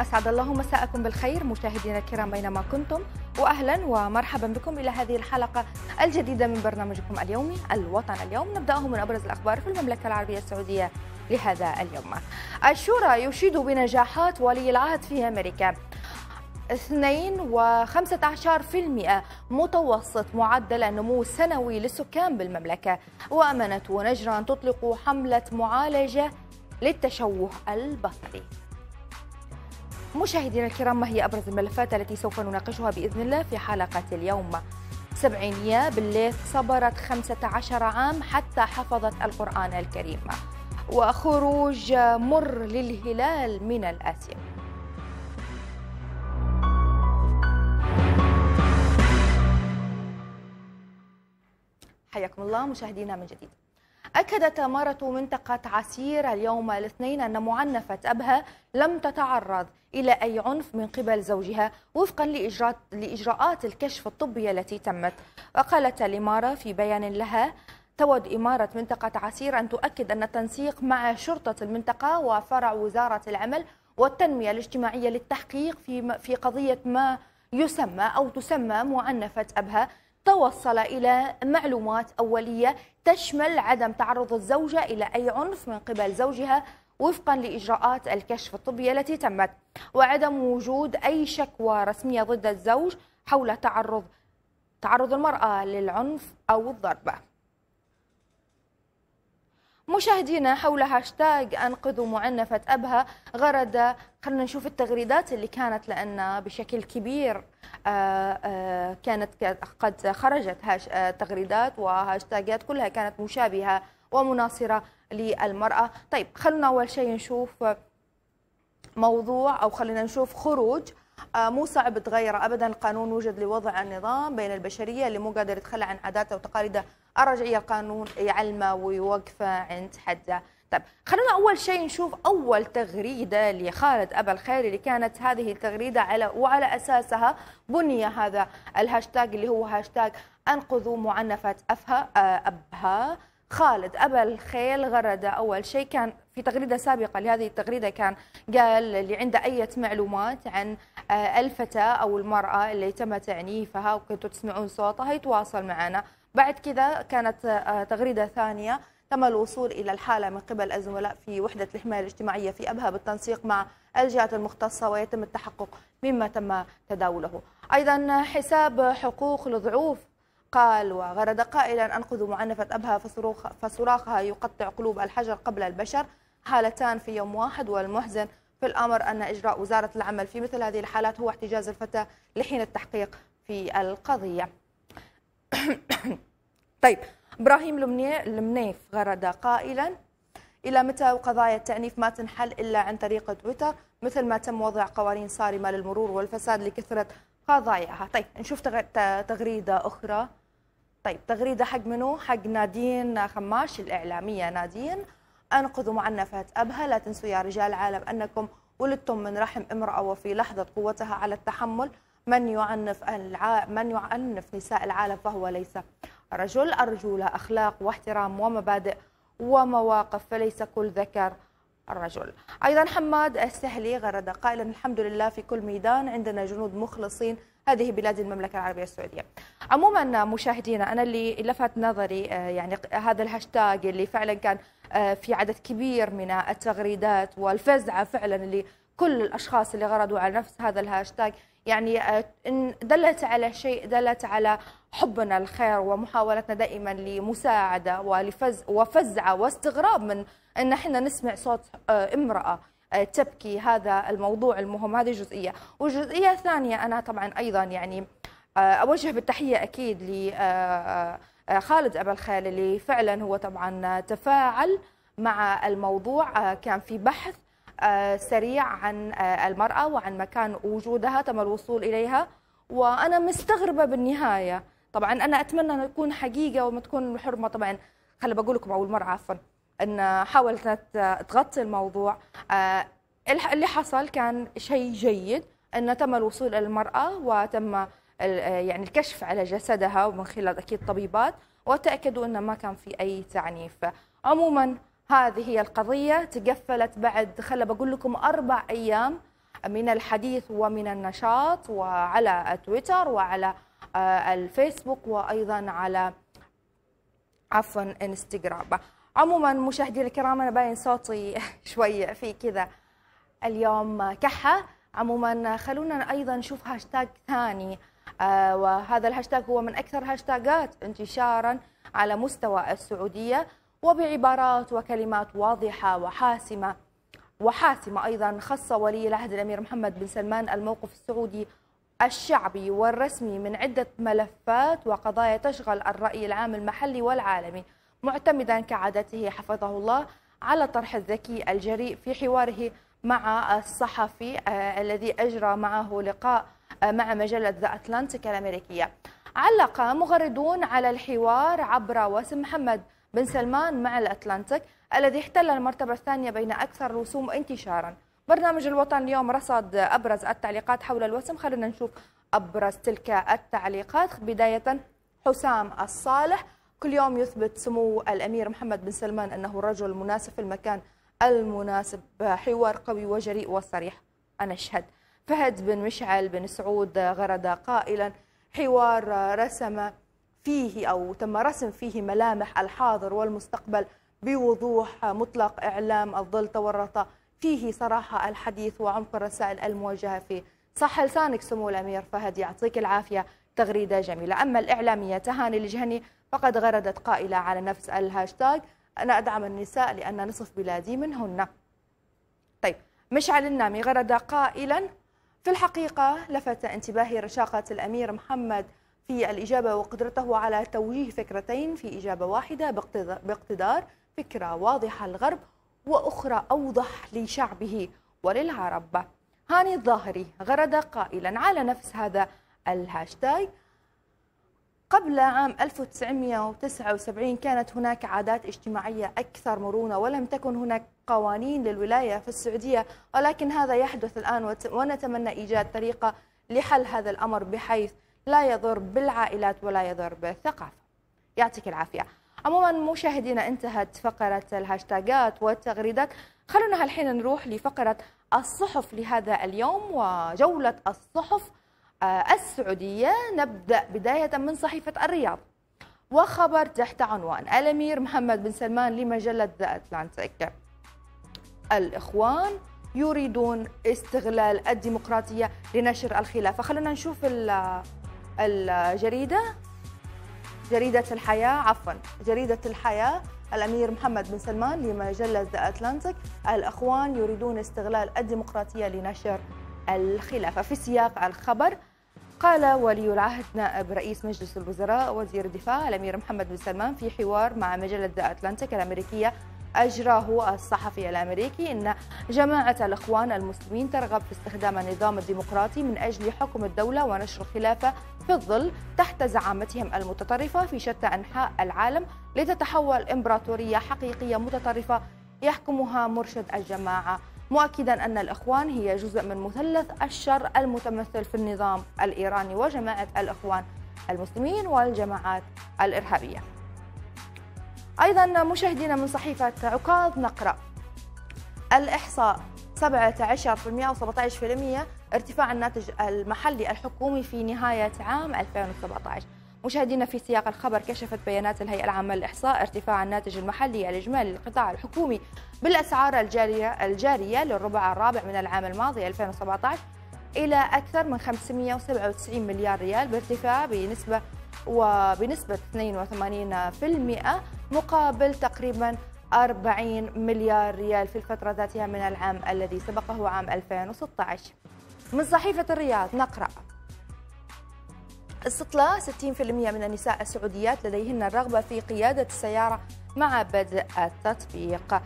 أسعد الله مساءكم بالخير مشاهدينا الكرام بينما كنتم، وأهلا ومرحبا بكم إلى هذه الحلقة الجديدة من برنامجكم اليومي الوطن اليوم، نبدأه من أبرز الأخبار في المملكة العربية السعودية لهذا اليوم. الشورى يشيد بنجاحات ولي العهد في أمريكا، 2.15% متوسط معدل النمو السنوي للسكان بالمملكة، وأمنت ونجران تطلق حملة معالجة للتشوه البصري. مشاهدينا الكرام، ما هي أبرز الملفات التي سوف نناقشها بإذن الله في حلقة اليوم؟ سبعينية بالليث صبرت 15 عام حتى حفظت القرآن الكريم، وخروج مر للهلال من الآسيا. حياكم الله مشاهدينا من جديد. أكدت إمارة منطقة عسير اليوم الاثنين أن معنفة أبها لم تتعرض إلى أي عنف من قبل زوجها وفقا لإجراءات الكشف الطبي التي تمت. وقالت الإمارة في بيان لها: تود إمارة منطقة عسير أن تؤكد أن التنسيق مع شرطة المنطقة وفرع وزارة العمل والتنمية الاجتماعية للتحقيق في قضية ما يسمى أو تسمى معنفة أبها توصل إلى معلومات أولية تشمل عدم تعرض الزوجة إلى أي عنف من قبل زوجها وفقا لإجراءات الكشف الطبي التي تمت، وعدم وجود أي شكوى رسمية ضد الزوج حول تعرض المرأة للعنف أو الضربة. مشاهدينا، حول هاشتاج أنقذوا معنفة أبها غرد، خلينا نشوف التغريدات اللي كانت، لأن بشكل كبير كانت قد خرجت تغريدات وهاشتاجات كلها كانت مشابهة ومناصرة للمرأة. طيب خلونا أول شيء نشوف موضوع، أو خلينا نشوف خروج مو صعب تغيره أبدا، القانون وجد لوضع النظام بين البشرية اللي مو قادر يتخلى عن عاداته وتقاليده الرجعية، القانون يعلمه ويوقفه عند حده. طيب خلونا أول شيء نشوف أول تغريدة لخالد أبا الخيل، اللي كانت هذه التغريدة وعلى أساسها بني هذا الهاشتاج اللي هو هاشتاج أنقذوا معنفة أبها. خالد أبا الخيل غرد أول شيء، كان في تغريدة سابقة لهذه التغريدة كان قال اللي عنده أي معلومات عن الفتاة أو المرأة اللي تم تعنيفها وكنتوا تسمعون صوتها يتواصل معنا. بعد كذا كانت تغريدة ثانية: تم الوصول إلى الحالة من قبل الزملاء في وحدة الحماية الاجتماعية في أبها بالتنسيق مع الجهات المختصة ويتم التحقق مما تم تداوله. أيضا حساب حقوق الضعوف قال وغرد قائلا: أنقذوا معنفة أبها فصراخها يقطع قلوب الحجر قبل البشر، حالتان في يوم واحد، والمحزن في الأمر أن إجراء وزارة العمل في مثل هذه الحالات هو احتجاز الفتاة لحين التحقيق في القضية. طيب إبراهيم المنيف غرد قائلا: إلى متى وقضايا التعنيف ما تنحل إلا عن طريق تويتر، مثل ما تم وضع قوانين صارمة للمرور والفساد لكثرة قضاياها. طيب نشوف تغريدة أخرى. طيب تغريدة حق منو؟ حق نادين خماش الإعلامية. نادين: أنقذوا معنفة أبها، لا تنسوا يا رجال العالم أنكم ولدتم من رحم امرأة، وفي لحظة قوتها على التحمل من يعنف نساء العالم فهو ليس رجل، الرجولة أخلاق واحترام ومبادئ ومواقف، فليس كل ذكر الرجل. أيضا حماد السهلي غرد قائلا: الحمد لله في كل ميدان عندنا جنود مخلصين، هذه بلاد المملكة العربية السعودية. عموما مشاهدينا، أنا اللي لفت نظري يعني هذا الهاشتاج اللي فعلا كان في عدد كبير من التغريدات والفزعة فعلا اللي كل الأشخاص اللي غردوا على نفس هذا الهاشتاج، يعني دلت على شيء، دلت على حبنا الخير ومحاولتنا دائما لمساعدة وفزعة واستغراب من أن احنا نسمع صوت امرأة تبكي. هذا الموضوع المهم، هذه جزئية. والجزئية الثانية أنا طبعا أيضا يعني أوجه بالتحية أكيد لخالد أبا الخيل اللي فعلا هو طبعا تفاعل مع الموضوع، كان في بحث سريع عن المرأة وعن مكان وجودها، تم الوصول إليها. وأنا مستغربة بالنهاية، طبعا أنا أتمنى أن تكون حقيقة وما تكون الحرمة، طبعا خلي بقول لكم أول مرة عفوا أن حاولت تغطي الموضوع. اللي حصل كان شيء جيد، أن تم الوصول إلى المرأة وتم يعني الكشف على جسدها ومن خلال أكيد طبيبات، وتأكدوا أن ما كان في أي تعنيف. عموما هذه هي القضية، تقفلت بعد خلّ بقول لكم 4 أيام من الحديث ومن النشاط، وعلى تويتر وعلى الفيسبوك وأيضا على انستغرام. عموما مشاهدي الكرام، أنا باين صوتي شوي في كذا اليوم كحة. عموما خلونا أيضا نشوف هاشتاج ثاني، وهذا الهاشتاج هو من أكثر الهاشتاجات انتشارا على مستوى السعودية، وبعبارات وكلمات واضحة وحاسمة أيضا خص ولي العهد الأمير محمد بن سلمان الموقف السعودي الشعبي والرسمي من عدة ملفات وقضايا تشغل الرأي العام المحلي والعالمي، معتمدا كعادته حفظه الله على طرح الذكي الجريء في حواره مع الصحفي الذي أجرى معه لقاء مع مجلة ذا اتلانتيك الأمريكية. علق مغردون على الحوار عبر وسم محمد بن سلمان مع الأتلانتيك الذي احتل المرتبة الثانية بين أكثر الرسوم انتشارا. برنامج الوطن اليوم رصد أبرز التعليقات حول الوسم، خلينا نشوف أبرز تلك التعليقات. بداية حسام الصالح: كل يوم يثبت سمو الأمير محمد بن سلمان أنه رجل مناسب في المكان المناسب، حوار قوي وجريء وصريح، أنا أشهد. فهد بن مشعل بن سعود غرد قائلا: حوار رسم فيه أو تم رسم فيه ملامح الحاضر والمستقبل بوضوح مطلق، إعلام الظل تورط فيه صراحة الحديث وعمق الرسائل الموجهة فيه. صح لسانك سمو الأمير فهد، يعطيك العافية، تغريدة جميلة. أما الإعلامية تهاني الجهني فقد غردت قائلة على نفس الهاشتاج: أنا أدعم النساء لأن نصف بلادي منهن. طيب، مشعل النامي غرد قائلا: في الحقيقة لفت انتباهي رشاقة الأمير محمد في الإجابة وقدرته على توجيه فكرتين في إجابة واحدة باقتدار، فكرة واضحة للغرب وأخرى أوضح لشعبه وللعرب. هاني الظاهري غرد قائلا على نفس هذا الهاشتاج: قبل عام 1979 كانت هناك عادات اجتماعية أكثر مرونة، ولم تكن هناك قوانين للولاية في السعودية، ولكن هذا يحدث الآن، ونتمنى إيجاد طريقة لحل هذا الأمر بحيث لا يضر بالعائلات ولا يضر بالثقافة. يعطيك العافية. عموما مشاهدينا، انتهت فقرة الهاشتاجات والتغريدات. خلونا الحين نروح لفقرة الصحف لهذا اليوم وجولة الصحف السعودية. نبدأ بداية من صحيفة الرياض، وخبر تحت عنوان: الأمير محمد بن سلمان لمجلة ذا اتلانتيك، الإخوان يريدون استغلال الديمقراطية لنشر الخلاف. خلونا نشوف الجريدة، جريدة الحياة. الأمير محمد بن سلمان لمجلة ذا اتلانتيك، الإخوان يريدون استغلال الديمقراطية لنشر الخلافة. في سياق الخبر، قال ولي العهد نائب رئيس مجلس الوزراء وزير الدفاع الأمير محمد بن سلمان في حوار مع مجلة ذا اتلانتيك الأمريكية أجراه الصحفي الأمريكي أن جماعة الإخوان المسلمين ترغب في استخدام النظام الديمقراطي من أجل حكم الدولة ونشر الخلافة في الظل تحت زعامتهم المتطرفة في شتى أنحاء العالم لتتحول إمبراطورية حقيقية متطرفة يحكمها مرشد الجماعة، مؤكدا أن الإخوان هي جزء من مثلث الشر المتمثل في النظام الإيراني وجماعة الإخوان المسلمين والجماعات الإرهابية. أيضا مشاهدينا، من صحيفة عكاظ نقرأ: الإحصاء 17% و17% ارتفاع الناتج المحلي الحكومي في نهاية عام 2017. مشاهدينا، في سياق الخبر، كشفت بيانات الهيئة العامة للإحصاء ارتفاع الناتج المحلي الإجمالي للقطاع الحكومي بالأسعار الجارية للربع الرابع من العام الماضي 2017 إلى أكثر من 597 مليار ريال، بارتفاع بنسبة 82% مقابل تقريبا 40 مليار ريال في الفترة ذاتها من العام الذي سبقه عام 2016. من صحيفة الرياض نقرأ: استطلاع 60% من النساء السعوديات لديهن الرغبة في قيادة السيارة مع بدء التطبيق.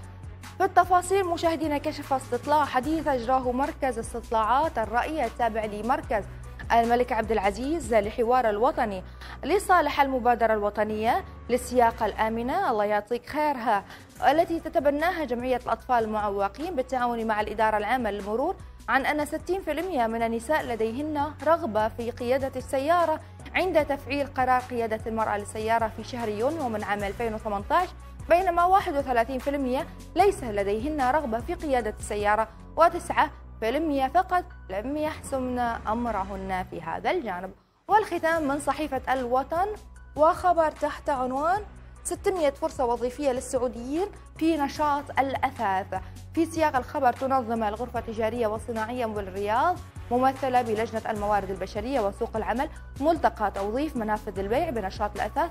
بالتفاصيل مشاهدينا، كشف استطلاع حديث أجراه مركز استطلاعات الرأي التابع لمركز الملك عبد العزيز لحوار الوطني لصالح المبادرة الوطنية للسياقة الآمنة الله يعطيك خيرها، التي تتبناها جمعية الأطفال المعوقين بالتعاون مع الإدارة العامة للمرور، عن أن 60% من النساء لديهن رغبة في قيادة السيارة عند تفعيل قرار قيادة المرأة للسيارة في شهر يونيو من عام 2018، بينما 31% ليس لديهن رغبة في قيادة السيارة، و9% فلم فقط لم يحسمن أمرهن في هذا الجانب. والختام من صحيفة الوطن وخبر تحت عنوان 600 فرصة وظيفية للسعوديين في نشاط الأثاث. في سياق الخبر تنظم الغرفة التجارية والصناعية بالرياض ممثلة بلجنة الموارد البشرية وسوق العمل ملتقى توظيف منافذ البيع بنشاط الأثاث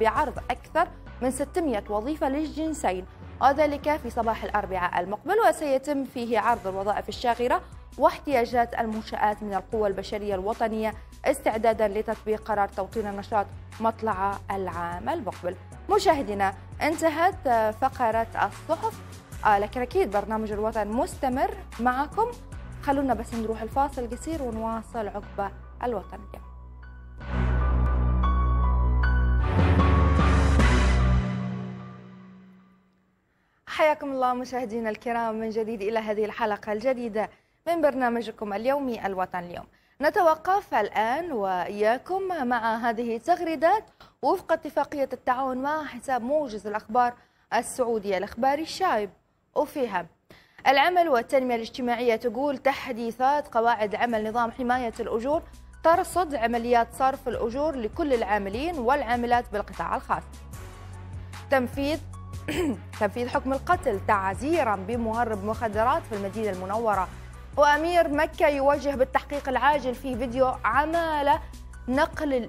بعرض أكثر من 600 وظيفة للجنسين، وذلك في صباح الأربعاء المقبل، وسيتم فيه عرض الوظائف الشاغرة واحتياجات المنشآت من القوى البشرية الوطنية استعدادا لتطبيق قرار توطين النشاط مطلع العام المقبل. مشاهدينا انتهت فقرة الصحف، لكن أكيد برنامج الوطن مستمر معكم. خلونا بس نروح الفاصل قصير ونواصل عقبة الوطن اليوم. حياكم الله مشاهدينا الكرام من جديد إلى هذه الحلقة الجديدة من برنامجكم اليومي الوطن اليوم. نتوقف الآن وإياكم مع هذه التغريدات وفق اتفاقية التعاون مع حساب موجز الأخبار السعودية الإخباري الشايب، وفيها العمل والتنمية الاجتماعية تقول تحديثات قواعد عمل نظام حماية الأجور ترصد عمليات صرف الأجور لكل العاملين والعاملات بالقطاع الخاص، تنفيذ حكم القتل تعزيرا بمهرب مخدرات في المدينة المنورة، وأمير مكة يوجه بالتحقيق العاجل في فيديو عمالة نقل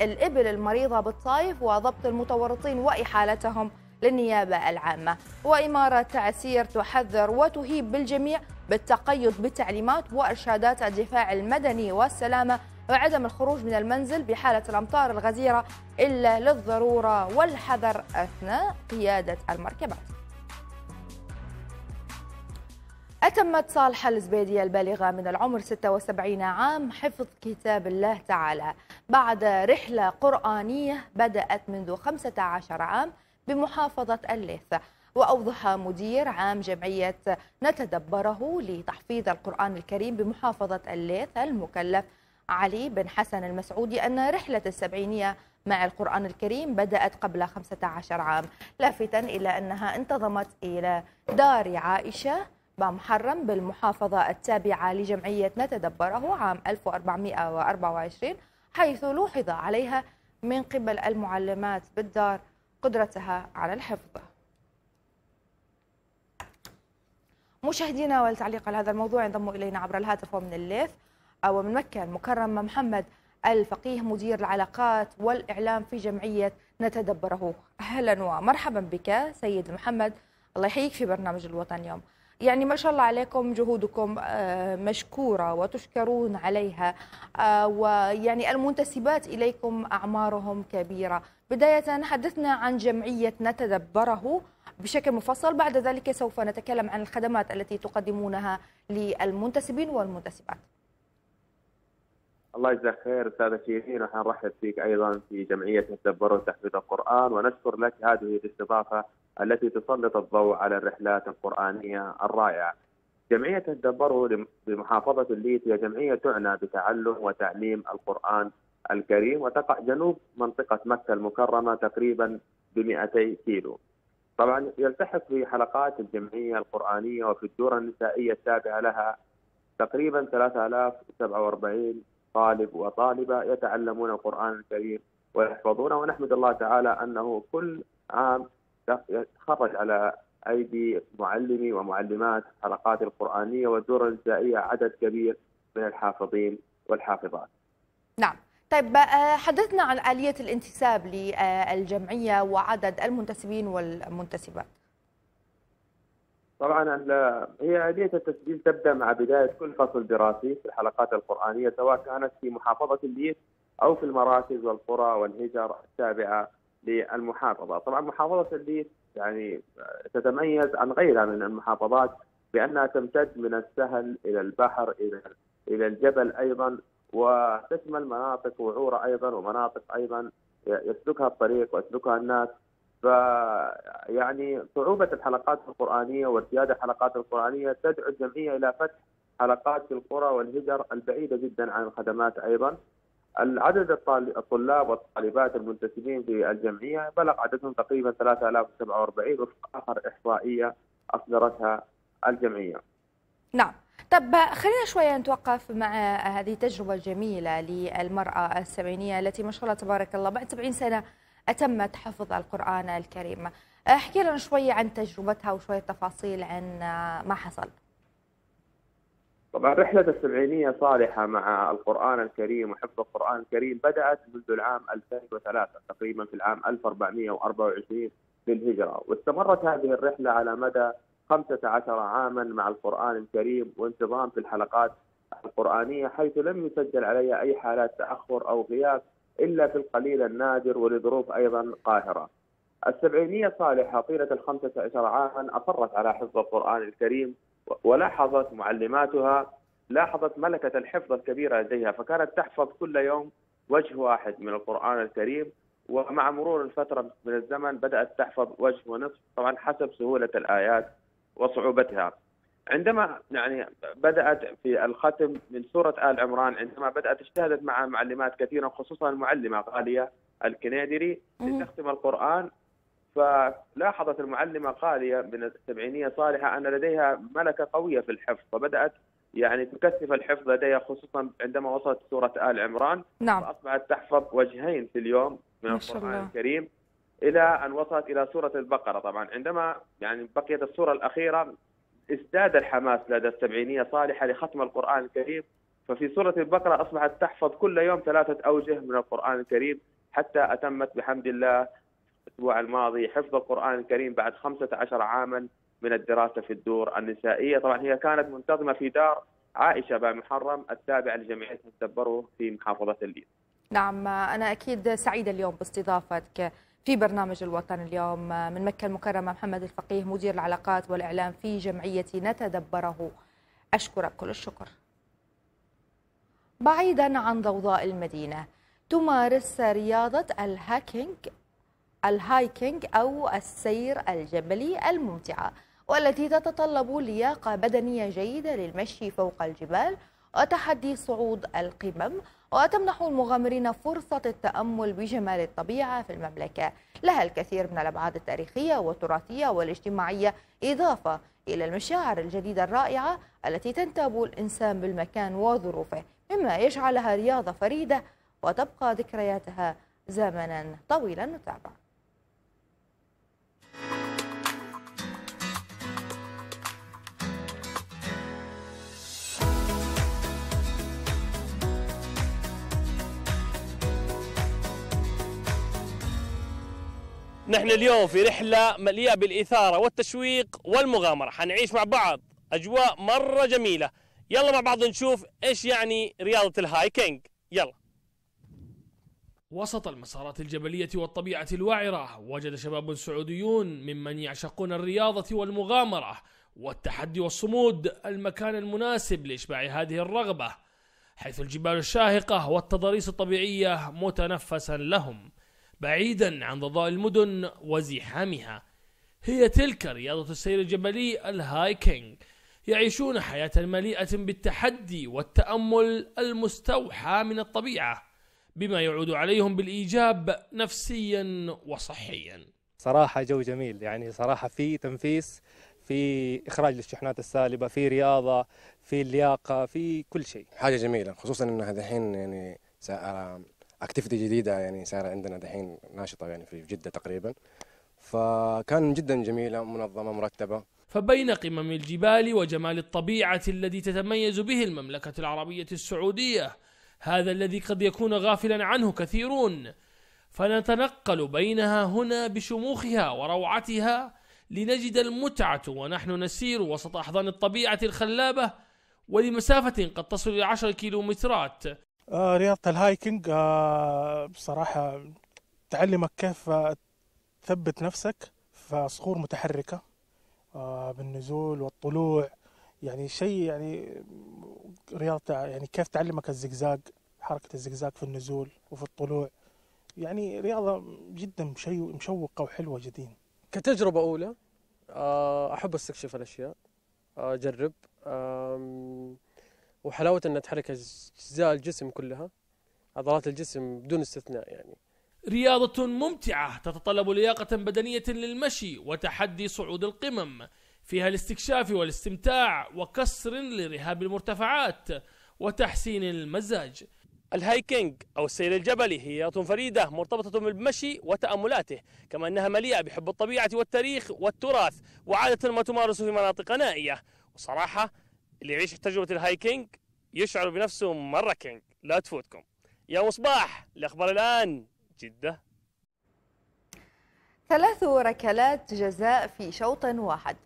الإبل المريضة بالطائف وضبط المتورطين وإحالتهم للنيابة العامة، وإمارة عسير تحذر وتهيب بالجميع بالتقيد بتعليمات وإرشادات الدفاع المدني والسلامة وعدم الخروج من المنزل بحالة الأمطار الغزيرة إلا للضرورة والحذر أثناء قيادة المركبات. أتمت صالحة الزبيدي البالغة من العمر 76 عام حفظ كتاب الله تعالى بعد رحلة قرآنية بدأت منذ 15 عام بمحافظة الليث. وأوضح مدير عام جمعية نتدبره لتحفيظ القرآن الكريم بمحافظة الليث المكلف علي بن حسن المسعودي أن رحلة السبعينية مع القرآن الكريم بدأت قبل 15 عام، لافتا إلى أنها انتظمت إلى دار عائشة بامحرم بالمحافظة التابعة لجمعية نتدبره عام 1424، حيث لوحظ عليها من قبل المعلمات بالدار قدرتها على الحفظ. مشاهدينا والتعليق على هذا الموضوع ينضم إلينا عبر الهاتف ومن الليث أو من مكة المكرمة محمد الفقيه مدير العلاقات والإعلام في جمعية نتدبره. أهلا ومرحبا بك سيد محمد، الله يحييك في برنامج الوطن اليوم. يعني ما شاء الله عليكم، جهودكم مشكورة وتشكرون عليها، ويعني المنتسبات إليكم أعمارهم كبيرة. بداية حدثنا عن جمعية نتدبره بشكل مفصل، بعد ذلك سوف نتكلم عن الخدمات التي تقدمونها للمنتسبين والمنتسبات. الله يجزاك خير أستاذة شيرين، ونحن نرحب فيك أيضا في جمعية نتدبره تحفيظ القرآن، ونشكر لك هذه الاستضافة التي تسلط الضوء على الرحلات القرآنية الرائعة. جمعية نتدبره بمحافظة الليث هي جمعية تعنى بتعلم وتعليم القرآن الكريم، وتقع جنوب منطقة مكة المكرمة تقريبا ب 200 كيلو. طبعا يلتحق في حلقات الجمعية القرآنية وفي الدورة النسائية التابعة لها تقريبا 3047 طالب وطالبة يتعلمون القرآن الكريم ويحفظونه، ونحمد الله تعالى أنه كل عام يتخرج على أيدي معلمي ومعلمات الحلقات القرآنية والدورة النسائية عدد كبير من الحافظين والحافظات. نعم، طيب حدثنا عن آلية الانتساب للجمعية وعدد المنتسبين والمنتسبات. طبعا هي آلية التسجيل تبدأ مع بداية كل فصل دراسي في الحلقات القرآنية، سواء كانت في محافظة الليث أو في المراكز والقرى والهجر التابعة للمحافظة. طبعا محافظة الليث يعني تتميز عن غيرها من المحافظات بأنها تمتد من السهل إلى البحر إلى الجبل أيضا، وتشمل مناطق وعورة أيضا ومناطق أيضا يسلكها الطريق ويسلكها الناس. فيعني صعوبة الحلقات القرآنية وارتياد الحلقات القرآنية تدعو الجمعية إلى فتح حلقات في القرى والهجر البعيدة جدا عن الخدمات أيضا. العدد الطلاب والطالبات المنتسبين في الجمعية بلغ عددهم تقريبا 3047 وفق آخر إحصائية أصدرتها الجمعية. نعم طب خلينا شوية نتوقف مع هذه التجربة الجميلة للمرأة السبعينية التي ما شاء الله تبارك الله بعد 70 سنة أتمت حفظ القرآن الكريم. احكي لنا شوية عن تجربتها وشوية تفاصيل عن ما حصل. طبعا رحلة السبعينية صالحة مع القرآن الكريم وحفظ القرآن الكريم بدأت منذ العام 2003 تقريبا، في العام 1424 للهجرة، واستمرت هذه الرحلة على مدى 15 عاما مع القرآن الكريم وانتظام في الحلقات القرآنية، حيث لم يسجل عليها أي حالات تأخر أو غياب إلا في القليل النادر ولظروف أيضا قاهرة. السبعينية صالحة طيلة 15 عاما أصرت على حفظ القرآن الكريم، ولاحظت معلماتها ملكة الحفظ الكبيرة لديها، فكانت تحفظ كل يوم وجه واحد من القرآن الكريم، ومع مرور الفترة من الزمن بدأت تحفظ وجه ونصف، طبعا حسب سهولة الآيات وصعوبتها. عندما يعني بدأت في الختم من سورة آل عمران، عندما بدأت اجتهدت مع معلمات كثيرة خصوصا المعلمة غالية الكنادري لتختم القرآن، فلاحظت المعلمة غالية من السبعينية صالحة أن لديها ملكة قوية في الحفظ، فبدأت يعني تكثف الحفظ لديها خصوصا عندما وصلت سورة آل عمران. نعم. فأصبحت تحفظ وجهين في اليوم من القرآن الكريم إلى أن وصلت إلى سورة البقرة. طبعا عندما يعني بقيت السورة الأخيرة ازداد الحماس لدى السبعينية صالحة لختم القرآن الكريم، ففي سورة البقرة أصبحت تحفظ كل يوم 3 أوجه من القرآن الكريم، حتى أتمت بحمد الله الأسبوع الماضي حفظ القرآن الكريم بعد 15 عاما من الدراسة في الدور النسائية. طبعا هي كانت منتظمة في دار عائشة بامحرم التابعة لجمعية نتدبره في محافظة الليث. نعم، أنا أكيد سعيدة اليوم باستضافتك في برنامج الوطن اليوم. من مكة المكرمة محمد الفقيه، مدير العلاقات والإعلام في جمعية نتدبره، أشكرك كل الشكر. بعيدا عن ضوضاء المدينة، تمارس رياضة الهايكينج أو السير الجبلي الممتعة، والتي تتطلب لياقة بدنية جيدة للمشي فوق الجبال وتحدي صعود القمم، وتمنح المغامرين فرصة التأمل بجمال الطبيعة في المملكة، لها الكثير من الأبعاد التاريخية والتراثية والاجتماعية، إضافة إلى المشاعر الجديدة الرائعة التي تنتاب الإنسان بالمكان وظروفه، مما يجعلها رياضة فريدة وتبقى ذكرياتها زمنا طويلا. نتابع. نحن اليوم في رحلة مليئة بالإثارة والتشويق والمغامرة، حنعيش مع بعض أجواء مرة جميلة. يلا مع بعض نشوف إيش يعني رياضة الهايكينج. يلا. وسط المسارات الجبلية والطبيعة الوعرة، وجد شباب سعوديون ممن يعشقون الرياضة والمغامرة والتحدي والصمود المكان المناسب لإشباع هذه الرغبة، حيث الجبال الشاهقة والتضاريس الطبيعية متنفسا لهم، بعيدا عن ضوضاء المدن وزحامها. هي تلك رياضة السير الجبلي الهايكينج، يعيشون حياة مليئة بالتحدي والتأمل المستوحى من الطبيعة، بما يعود عليهم بالإيجاب نفسيا وصحيا. صراحة جو جميل، يعني صراحة في تنفيس، في إخراج للشحنات السالبة، في رياضة، في اللياقة، في كل شيء. حاجة جميلة، خصوصا أنها دحين يعني اكتيفيتي جديده، يعني صار عندنا دحين ناشطه يعني في جده تقريبا، فكان جدا جميله منظمه مرتبه. فبين قمم الجبال وجمال الطبيعه الذي تتميز به المملكه العربيه السعوديه، هذا الذي قد يكون غافلا عنه كثيرون، فنتنقل بينها هنا بشموخها وروعتها لنجد المتعه ونحن نسير وسط احضان الطبيعه الخلابه، ولمسافه قد تصل الى 10 كيلومترات. رياضة الهايكينج بصراحة تعلمك كيف تثبت نفسك في صخور متحركة بالنزول والطلوع، يعني شيء يعني رياضة يعني كيف تعلمك الزقزاق، حركة الزقزاق في النزول وفي الطلوع، يعني رياضة جدا مشوقة وحلوة جدا. كتجربة أولى أحب استكشف الأشياء، أجرب، وحلاوة أن تحرك أجزاء الجسم كلها، عضلات الجسم بدون استثناء. يعني رياضة ممتعة تتطلب لياقة بدنية للمشي وتحدي صعود القمم، فيها الاستكشاف والاستمتاع وكسر لرهاب المرتفعات وتحسين المزاج. الهايكينج أو السير الجبلي هي رياضة فريدة مرتبطة بالمشي وتأملاته، كما أنها مليئة بحب الطبيعة والتاريخ والتراث، وعادة ما تمارس في مناطق نائية. وصراحة اللي يعيش تجربة الهايكينج يشعر بنفسه مرة كينج، لا تفوتكم. يا مصباح الأخبار الآن جدة. 3 ركلات جزاء في شوط واحد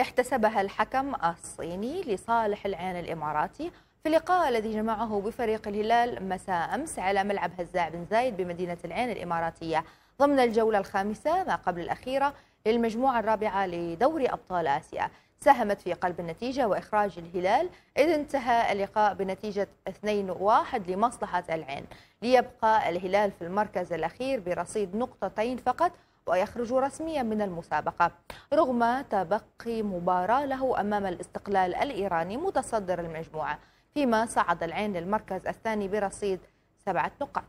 احتسبها الحكم الصيني لصالح العين الإماراتي في اللقاء الذي جمعه بفريق الهلال مساء أمس على ملعب هزاع بن زايد بمدينة العين الإماراتية ضمن الجولة 5 ما قبل الأخيرة للمجموعة 4 لدوري أبطال آسيا. ساهمت في قلب النتيجة وإخراج الهلال، إذ انتهى اللقاء بنتيجة 2-1 لمصلحة العين، ليبقى الهلال في المركز الأخير برصيد نقطتين فقط ويخرج رسميا من المسابقة، رغم تبقي مباراة له أمام الاستقلال الإيراني متصدر المجموعة، فيما صعد العين للمركز الثاني برصيد 7 نقاط.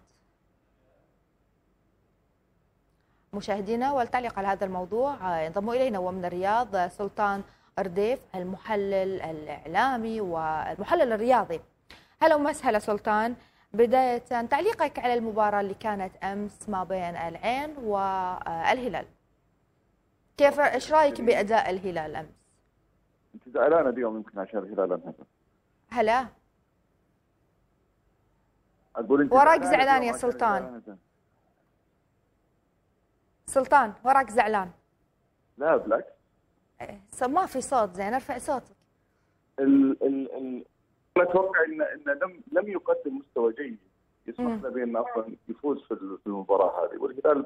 مشاهدينا، ولتعليق على هذا الموضوع ينضم إلينا ومن الرياض سلطان رديف المحلل الإعلامي والمحلل الرياضي. هلا ومسهلا سلطان. بداية تعليقك على المباراة اللي كانت أمس ما بين العين والهلال، كيف إيش رأيك بأداء الهلال أمس؟ أنت زعلانة اليوم يمكن عشان الهلال انهزم. هلا وراك زعلان يا سلطان. سلطان وراك زعلان؟ لا بالعكس. ما في صوت زين، ارفع صوتك. اتوقع ان لم يقدم مستوى جيد يسمح له بان اصلا يفوز في المباراه هذه، والهلال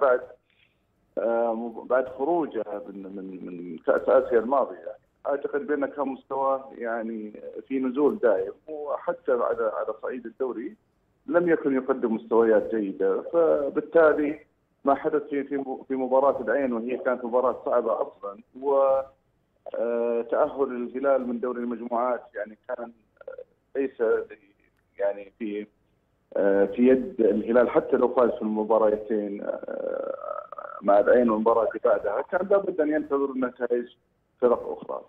بعد خروجه من كاس اسيا الماضيه يعني اعتقد بانه كان مستواه يعني في نزول دائم، وحتى على صعيد الدوري لم يكن يقدم مستويات جيده، فبالتالي ما حدث في مباراه العين وهي كانت مباراه صعبه اصلا، وتاهل الهلال من دوري المجموعات يعني كان ليس يعني في يد الهلال، حتى لو فاز في المباراتين مع العين والمباراه اللي بعدها كان لابد ان ينتظر نتائج فرق اخرى.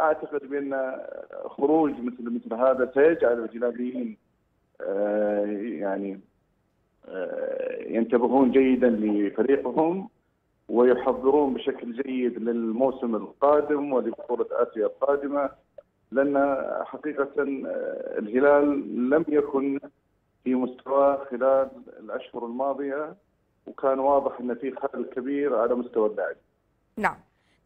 اعتقد بان خروج مثل هذا سيجعل الهلاليين يعني ينتبهون جيدا لفريقهم ويحضرون بشكل جيد للموسم القادم ولبطوله اسيا القادمه، لأن حقيقة الهلال لم يكن في مستواه خلال الأشهر الماضية، وكان واضح أن في خلل كبير على مستوى اللاعب. نعم.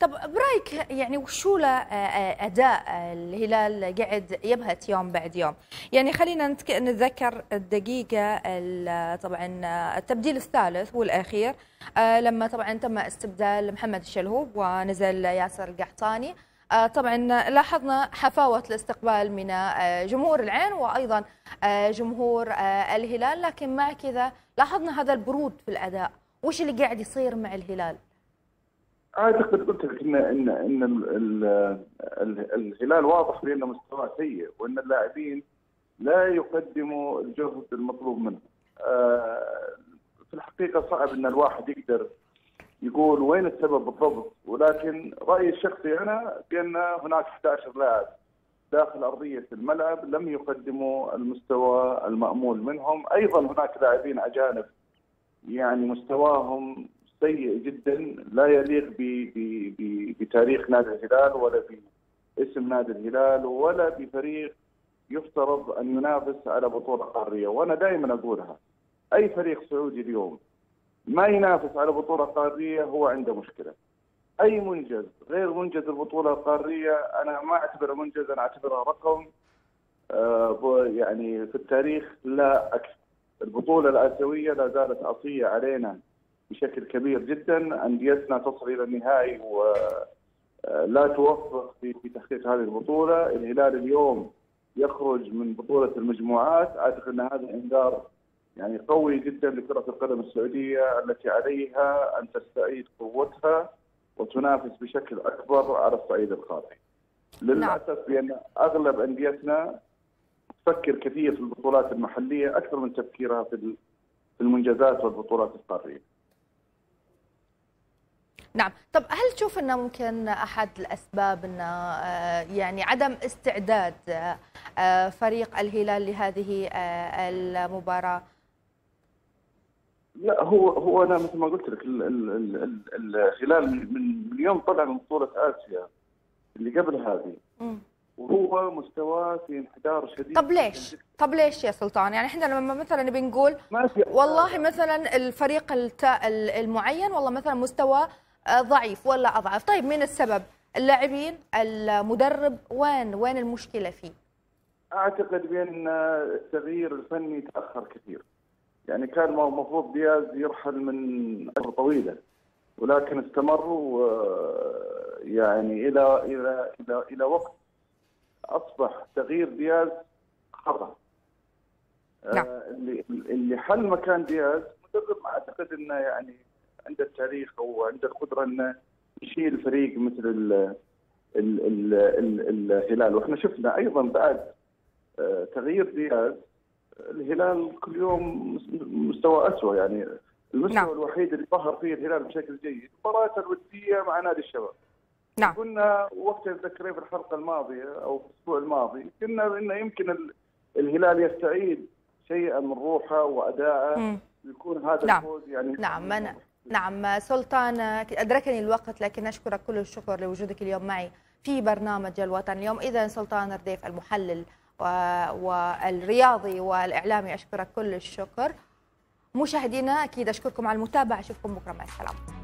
طب برأيك يعني وشو أداء الهلال قاعد يبهت يوم بعد يوم؟ يعني خلينا نتذكر الدقيقة طبعا التبديل الثالث والأخير لما طبعا تم استبدال محمد الشلهوب ونزل ياسر القحطاني. طبعا لاحظنا حفاوة الاستقبال من جمهور العين وأيضا جمهور الهلال، لكن مع كذا لاحظنا هذا البرود في الأداء. وش اللي قاعد يصير مع الهلال؟ أعتقد قلت لك إن الهلال واضح بأن مستواه سيء، وأن اللاعبين لا يقدموا الجهد المطلوب منهم. في الحقيقة صعب أن الواحد يقدر يقول وين السبب بالضبط، ولكن رأيي الشخصي أنا بأن هناك 11 لاعب داخل أرضية الملعب لم يقدموا المستوى المأمول منهم، أيضا هناك لاعبين أجانب يعني مستواهم سيء جدا لا يليق بتاريخ نادي الهلال ولا باسم نادي الهلال ولا بفريق يفترض أن ينافس على بطولة قارية. وأنا دائما أقولها، أي فريق سعودي اليوم ما ينافس على بطولة قارية هو عنده مشكلة. أي منجز غير منجز البطولة القارية أنا ما أعتبره منجز، أنا أعتبره رقم يعني في التاريخ لا أكثر. البطولة الآسيوية لا زالت عصية علينا بشكل كبير جدا، أنديتنا تصل إلى النهائي ولا توفق في تحقيق هذه البطولة. الهلال اليوم يخرج من بطولة المجموعات، أعتقد أن هذا إنذار يعني قوي جدا لكرة القدم السعودية التي عليها أن تستعيد قوتها وتنافس بشكل أكبر على الصعيد القاري. للأسف بأن أغلب أنديتنا تفكر كثير في البطولات المحلية أكثر من تفكيرها في المنجزات والبطولات القارية. نعم. طب هل تشوف أنه ممكن أحد الأسباب أنه يعني عدم استعداد فريق الهلال لهذه المباراة؟ لا، هو أنا مثل ما قلت لك الهلال من يوم طلع من بطولة آسيا اللي قبل هذه وهو مستواه في انحدار شديد. طب ليش يا سلطان؟ يعني احنا لما مثلا بنقول والله مثلا الفريق المعين والله مثلا مستواه ضعيف ولا اضعف، طيب مين السبب؟ اللاعبين، المدرب، وين المشكله فيه؟ اعتقد بان التغيير الفني تاخر كثير. يعني كان المفروض دياز يرحل من فتره طويله ولكن استمروا يعني الى الى الى الى وقت اصبح تغيير دياز خطا. نعم. اللي حل مكان دياز مدرب ما اعتقد انه يعني عنده التاريخ او عنده القدره انه يشيل فريق مثل الهلال، واحنا شفنا ايضا بعد تغيير دياز الهلال كل يوم مستوى اسوء. يعني المستوى نعم. الوحيد اللي ظهر فيه الهلال بشكل جيد المباراه الوديه مع نادي الشباب. نعم. كنا وقتها تذكرين في الحلقه الماضيه او في الاسبوع الماضي قلنا انه يمكن الهلال يستعيد شيئا من روحه وادائه ويكون هذا نعم. الفوز يعني نعم أنا نعم سلطان ادركني الوقت لكن اشكرك كل الشكر لوجودك اليوم معي في برنامج الوطن اليوم. اذا سلطان رديف المحلل والرياضي والاعلامي اشكرك كل الشكر. مشاهدينا اكيد اشكركم على المتابعه، اشوفكم بكره مع السلامه.